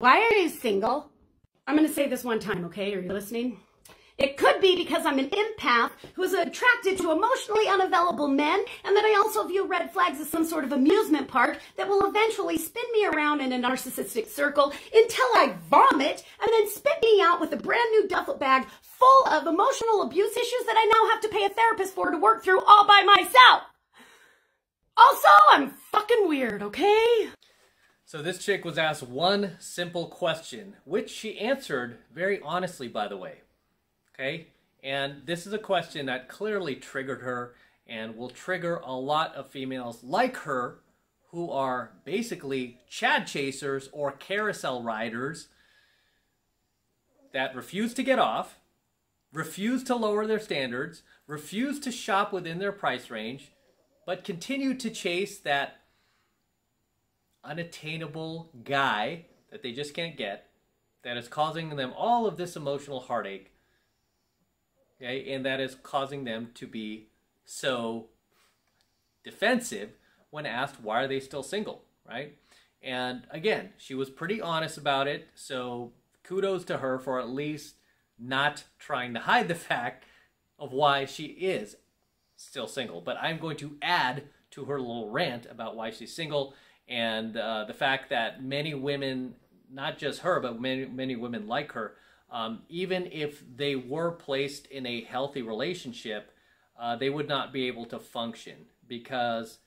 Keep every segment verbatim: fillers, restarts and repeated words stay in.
Why are you single? I'm going to say this one time, okay? Are you listening? It could be because I'm an empath who's attracted to emotionally unavailable men, and that I also view red flags as some sort of amusement park that will eventually spin me around in a narcissistic circle until I vomit and then spit me out with a brand new duffel bag full of emotional abuse issues that I now have to pay a therapist for to work through all by myself. Also, I'm fucking weird, okay? So this chick was asked one simple question, which she answered very honestly, by the way. Okay, and this is a question that clearly triggered her and will trigger a lot of females like her who are basically Chad chasers or carousel riders that refuse to get off, refuse to lower their standards, refuse to shop within their price range, but continue to chase that unattainable guy that they just can't get, that is causing them all of this emotional heartache. Okay, and that is causing them to be so defensive when asked why are they still single, right? And again, she was pretty honest about it, so kudos to her for at least not trying to hide the fact of why she is still single. But I'm going to add to her little rant about why she's single and uh, the fact that many women, not just her, but many, many women like her, Um, even if they were placed in a healthy relationship, uh, they would not be able to function because,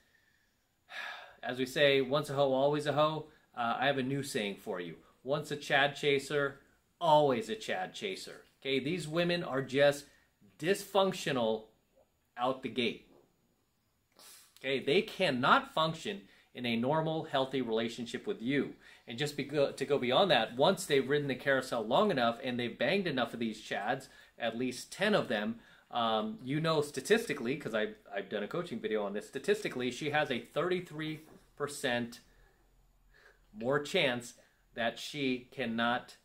as we say, once a hoe, always a hoe. Uh, I have a new saying for you. Once a Chad chaser, always a Chad chaser. Okay, these women are just dysfunctional out the gate. Okay, they cannot function in a normal, healthy relationship with you. And just to go beyond that, once they've ridden the carousel long enough and they've banged enough of these Chads, at least ten of them, um, you know statistically, because I've, I've done a coaching video on this, statistically she has a thirty-three percent more chance that she cannot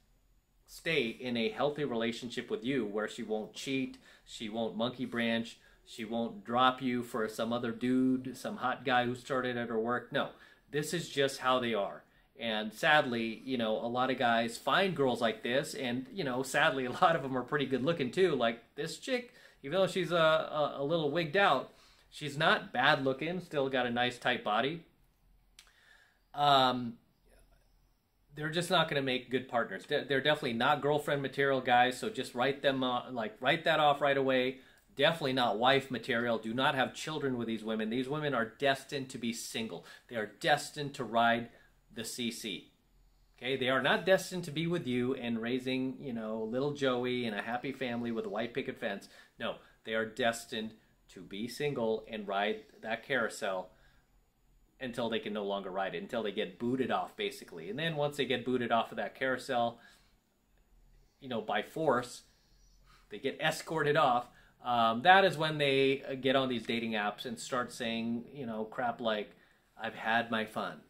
stay in a healthy relationship with you where she won't cheat, she won't monkey branch, she won't drop you for some other dude, some hot guy who started at her work. No, this is just how they are. And sadly, you know, a lot of guys find girls like this. And, you know, sadly, a lot of them are pretty good looking too. Like this chick, even though she's a, a, a little wigged out, she's not bad looking, still got a nice tight body. Um, they're just not going to make good partners. They're definitely not girlfriend material guys. So just write them, uh, like write that off right away. Definitely not wife material. Do not have children with these women. These women are destined to be single. They are destined to ride the C C. Okay, they are not destined to be with you and raising, you know, little Joey in a happy family with a white picket fence. No, they are destined to be single and ride that carousel until they can no longer ride it, until they get booted off, basically. And then once they get booted off of that carousel, you know, by force, they get escorted off. Um, that is when they get on these dating apps and start saying, you know, crap like, I've had my fun.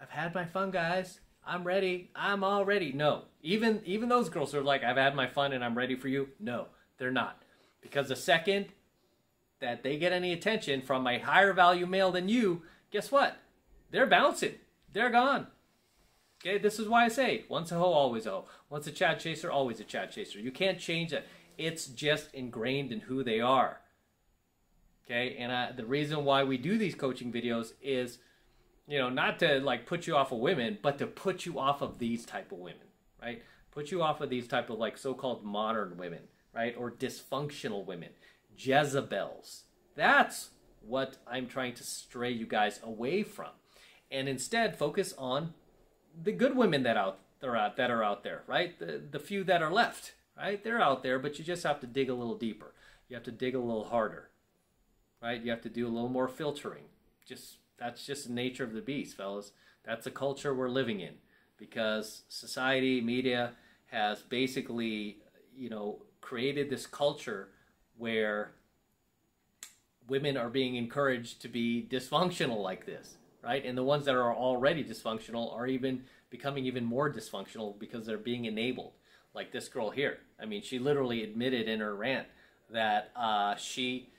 I've had my fun, guys. I'm ready. I'm all ready. No. Even, even those girls who are like, I've had my fun and I'm ready for you. No, they're not. Because the second that they get any attention from a higher value male than you, guess what? They're bouncing. They're gone. Okay, this is why I say, once a hoe, always a hoe. Once a Chad chaser, always a Chad chaser. You can't change that. It's just ingrained in who they are. Okay, and I, the reason why we do these coaching videos is, you know, not to like put you off of women, but to put you off of these type of women, right? Put you off of these type of like so-called modern women, right? Or dysfunctional women, Jezebels. That's what I'm trying to stray you guys away from. And instead focus on the good women that, out, that, are, out, that are out there, right? The, the few that are left. Right? They're out there, but you just have to dig a little deeper. You have to dig a little harder, right? You have to do a little more filtering. Just that's just the nature of the beast, fellas. That's the culture we're living in because society, media has basically, you know, created this culture where women are being encouraged to be dysfunctional like this, right? And the ones that are already dysfunctional are even becoming even more dysfunctional because they're being enabled. Like this girl here. I mean, she literally admitted in her rant that uh, she,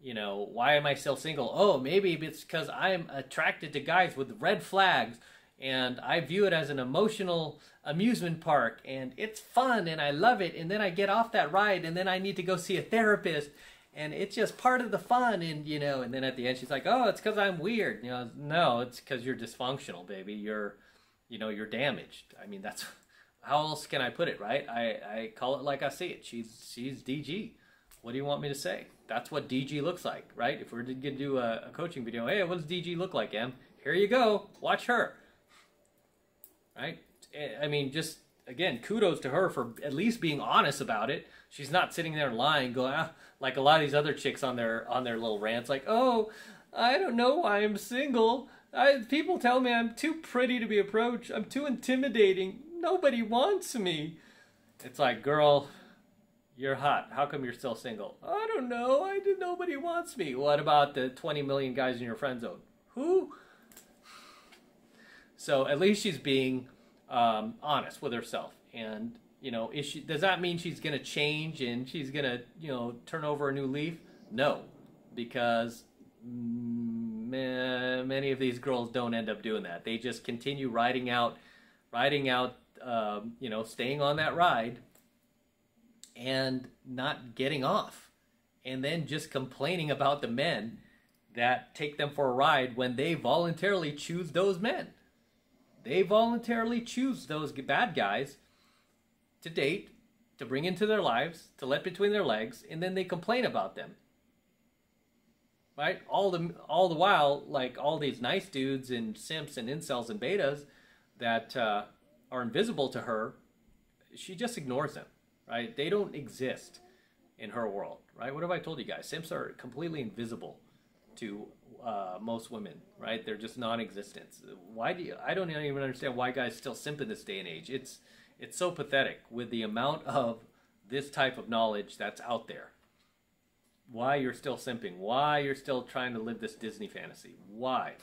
you know, why am I still single? Oh, maybe it's because I'm attracted to guys with red flags and I view it as an emotional amusement park, and it's fun and I love it, and then I get off that ride and then I need to go see a therapist, and it's just part of the fun. And you know, and then at the end she's like, oh, it's because I'm weird. You know, no, it's because you're dysfunctional, baby. You're, you know, you're damaged. I mean, that's how else can I put it, right? I, I call it like I see it. She's, she's D G. What do you want me to say? That's what D G looks like, right? If we're going to do a, a coaching video, hey, what does D G look like, Em? Here you go. Watch her. Right? I mean, just, again, kudos to her for at least being honest about it. She's not sitting there lying, going, ah, like a lot of these other chicks on their, on their little rants, like, oh, I don't know why I'm single. I, people tell me I'm too pretty to be approached. I'm too intimidating. Nobody wants me. It's like, girl, you're hot. How come you're still single? I don't know. I did, nobody wants me. What about the twenty million guys in your friend zone? Who? So at least she's being um, honest with herself. And, you know, is she, does that mean she's going to change and she's going to, you know, turn over a new leaf? No, because many of these girls don't end up doing that. They just continue riding out, riding out, um, you know, staying on that ride and not getting off, and then just complaining about the men that take them for a ride when they voluntarily choose those men. They voluntarily choose those bad guys to date, to bring into their lives, to let between their legs, and then they complain about them, right? All the, all the while, like all these nice dudes and simps and incels and betas that uh, are invisible to her, she just ignores them. Right? They don't exist in her world, right? What have I told you guys? Simps are completely invisible to uh, most women, right? They're just non-existent. Why do you, I don't even understand why guys still simp in this day and age. It's, it's so pathetic with the amount of this type of knowledge that's out there. Why you're still simping? Why you're still trying to live this Disney fantasy? Why?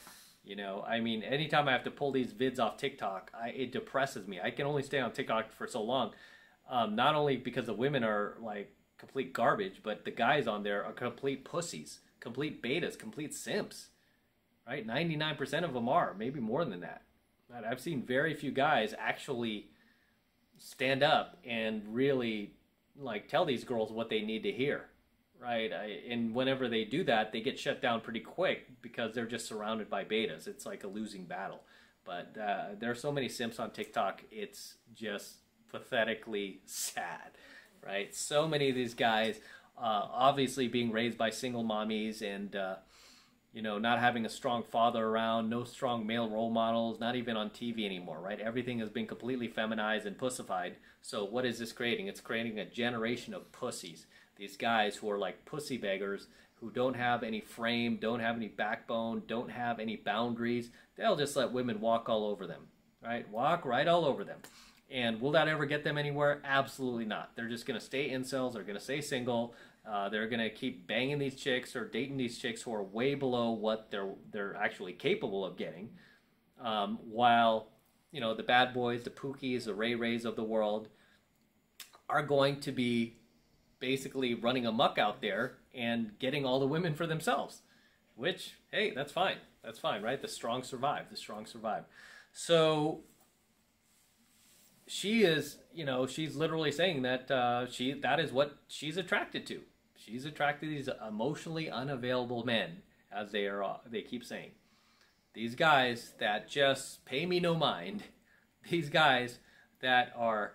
You know, I mean, anytime I have to pull these vids off TikTok, I, it depresses me. I can only stay on TikTok for so long. Um, not only because the women are like complete garbage, but the guys on there are complete pussies, complete betas, complete simps, right? ninety-nine percent of them are, maybe more than that. Right? I've seen very few guys actually stand up and really like tell these girls what they need to hear, right? I, and whenever they do that, they get shut down pretty quick because they're just surrounded by betas. It's like a losing battle. But uh, there are so many simps on TikTok, it's just pathetically sad, right? So many of these guys, uh, obviously being raised by single mommies and, uh, you know, not having a strong father around, no strong male role models, not even on T V anymore, right? Everything has been completely feminized and pussified. So what is this creating? It's creating a generation of pussies. These guys who are like pussy beggars, who don't have any frame, don't have any backbone, don't have any boundaries. They'll just let women walk all over them, right? Walk right all over them. And will that ever get them anywhere? Absolutely not. They're just going to stay incels. They're going to stay single. Uh, they're going to keep banging these chicks or dating these chicks who are way below what they're they're actually capable of getting. Um, while, you know, the bad boys, the Pookies, the Ray Rays of the world are going to be basically running amok out there and getting all the women for themselves. Which, hey, that's fine. That's fine, right? The strong survive. The strong survive. So she is, you know, she's literally saying that uh, she that is what she's attracted to. She's attracted to these emotionally unavailable men, as they are. They keep saying, these guys that just pay me no mind. These guys that are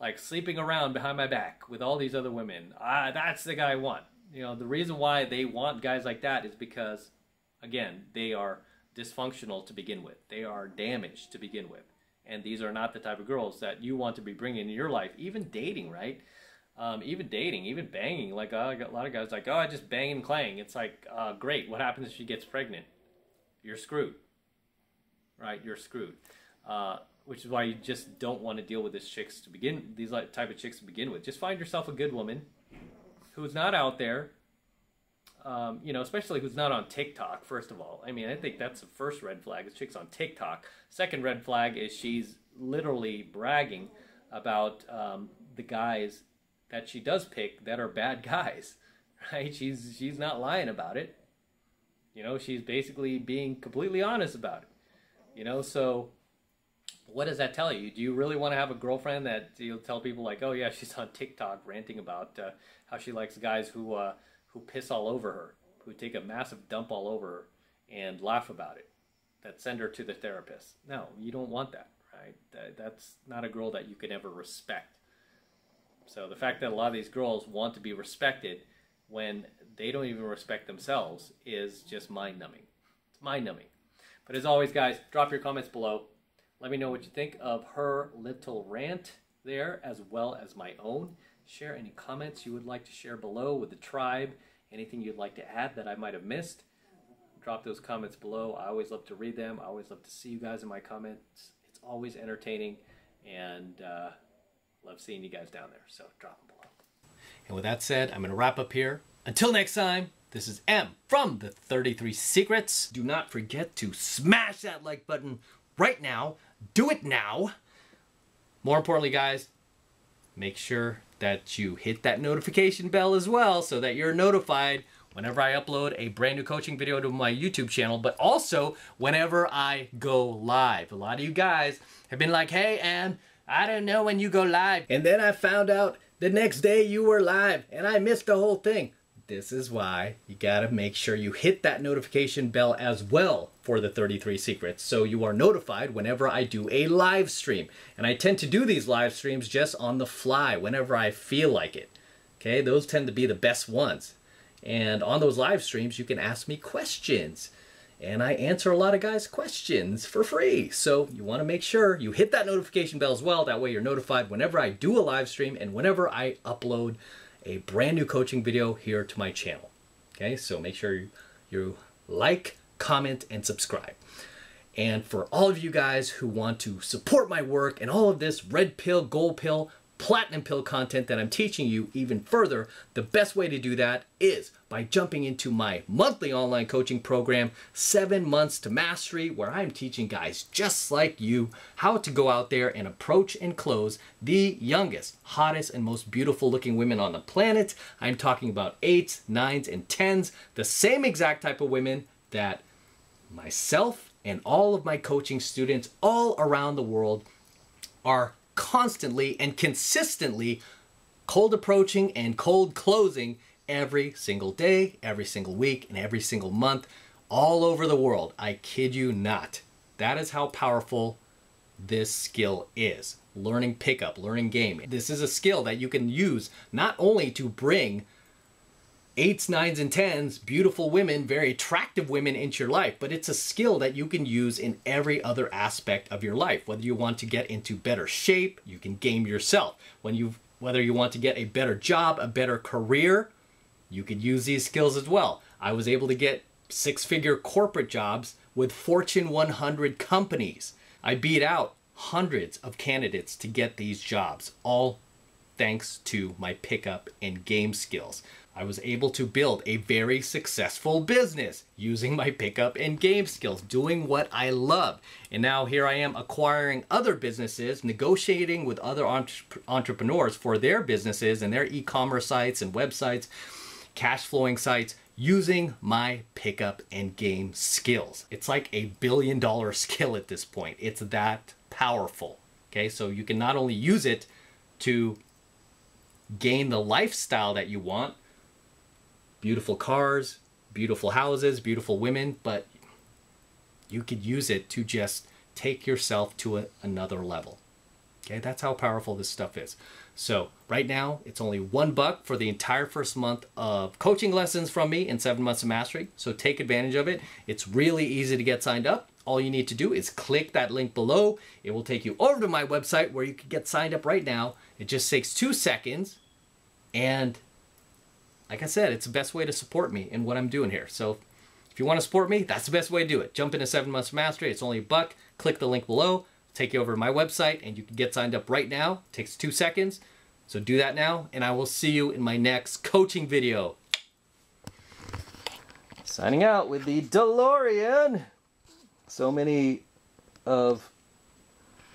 like sleeping around behind my back with all these other women. Ah, that's the guy I want. You know, the reason why they want guys like that is because, again, they are dysfunctional to begin with. They are damaged to begin with. And these are not the type of girls that you want to be bringing in your life, even dating, right? Um, even dating, even banging. Like uh, a lot of guys like, oh, I just bang and clang. It's like, uh, great. What happens if she gets pregnant? You're screwed, right? You're screwed, uh, which is why you just don't want to deal with these chicks to begin, these type of chicks to begin with. Just find yourself a good woman who's not out there, um, you know, especially who's not on TikTok, first of all. I mean, I think that's the first red flag, is chicks on TikTok. Second red flag is she's literally bragging about um, the guys that she does pick that are bad guys, right? She's, she's not lying about it. You know, she's basically being completely honest about it, you know? So what does that tell you? Do you really want to have a girlfriend that you'll tell people like, oh yeah, she's on TikTok ranting about uh, how she likes guys who uh, who piss all over her, who take a massive dump all over her and laugh about it, that send her to the therapist? No, you don't want that, right? That, that's not a girl that you can ever respect. So the fact that a lot of these girls want to be respected when they don't even respect themselves is just mind-numbing. It's mind-numbing. But as always, guys, drop your comments below. Let me know what you think of her little rant there, as well as my own. Share any comments you would like to share below with the tribe, anything you'd like to add that I might have missed. Drop those comments below. I always love to read them. I always love to see you guys in my comments. It's always entertaining, and uh, love seeing you guys down there. So drop them below. And with that said, I'm going to wrap up here. Until next time, this is M from the thirty-three Secrets. Do not forget to smash that like button right now. Do it now. More importantly, guys, make sure that you hit that notification bell as well so that you're notified whenever I upload a brand new coaching video to my YouTube channel, but also whenever I go live. A lot of you guys have been like, hey, Ann, I don't know when you go live. And then I found out the next day you were live and I missed the whole thing. This is why you gotta make sure you hit that notification bell as well for the thirty-three Secrets, so you are notified whenever I do a live stream. And I tend to do these live streams just on the fly whenever I feel like it. Okay, those tend to be the best ones. And on those live streams, you can ask me questions. And I answer a lot of guys' questions for free. So you want to make sure you hit that notification bell as well. That way you're notified whenever I do a live stream and whenever I upload a brand new coaching video here to my channel. Okay, so make sure you, you like, comment, and subscribe. And for all of you guys who want to support my work and all of this red pill, gold pill, platinum pill content that I'm teaching you even further, the best way to do that is by jumping into my monthly online coaching program, Seven Months to Mastery, where I'm teaching guys just like you how to go out there and approach and close the youngest, hottest, and most beautiful looking women on the planet. I'm talking about eights, nines, and tens, the same exact type of women that myself and all of my coaching students all around the world are constantly and consistently cold approaching and cold closing every single day, every single week, and every single month all over the world. I kid you not. That is how powerful this skill is. Learning pickup, learning game. This is a skill that you can use not only to bring eights, nines, and tens, beautiful women, very attractive women into your life, but it's a skill that you can use in every other aspect of your life. Whether you want to get into better shape, you can game yourself. When you, whether you want to get a better job, a better career, you could use these skills as well. I was able to get six-figure corporate jobs with Fortune one hundred companies. I beat out hundreds of candidates to get these jobs, all thanks to my pickup and game skills. I was able to build a very successful business using my pickup and game skills, doing what I love. And now here I am acquiring other businesses, negotiating with other entre- entrepreneurs for their businesses and their e-commerce sites and websites, cash flowing sites, using my pickup and game skills. It's like a billion dollar skill at this point. It's that powerful. Okay, so you can not only use it to gain the lifestyle that you want, beautiful cars, beautiful houses, beautiful women, but you could use it to just take yourself to a, another level. Okay, that's how powerful this stuff is. So right now, it's only one buck for the entire first month of coaching lessons from me in Seven Months of Mastery. So take advantage of it. It's really easy to get signed up. All you need to do is click that link below. It will take you over to my website where you can get signed up right now. It just takes two seconds, and like I said, it's the best way to support me in what I'm doing here. So if you want to support me, that's the best way to do it. Jump into Seven Months Mastery. It's only a buck. Click the link below. Take you over to my website, and you can get signed up right now. It takes two seconds. So do that now, and I will see you in my next coaching video. Signing out with the DeLorean. So many of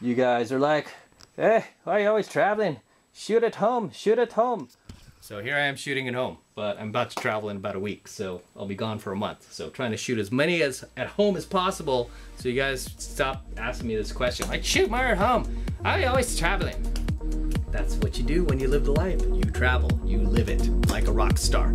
you guys are like, hey, why are you always traveling? Shoot at home. Shoot at home. So here I am shooting at home, but I'm about to travel in about a week, so I'll be gone for a month. So trying to shoot as many as at home as possible, so you guys stop asking me this question. Like, shoot more at home. I always traveling. That's what you do when you live the life. You travel, you live it like a rock star.